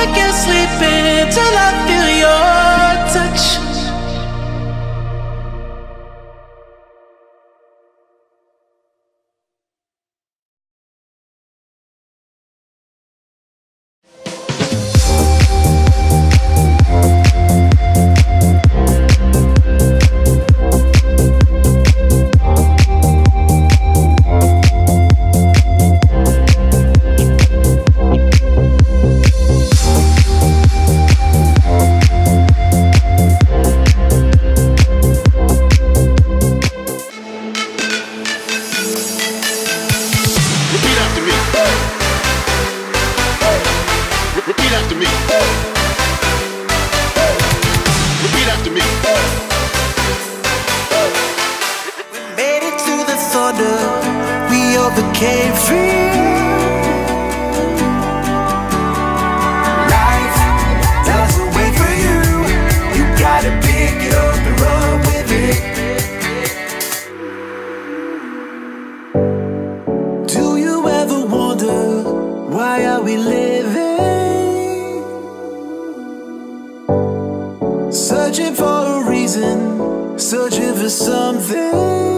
I can't sleep until I feel your touch. Overcame free. Life doesn't wait for you. You gotta pick it up and run with it. Do you ever wonder why are we living? Searching for a reason, searching for something.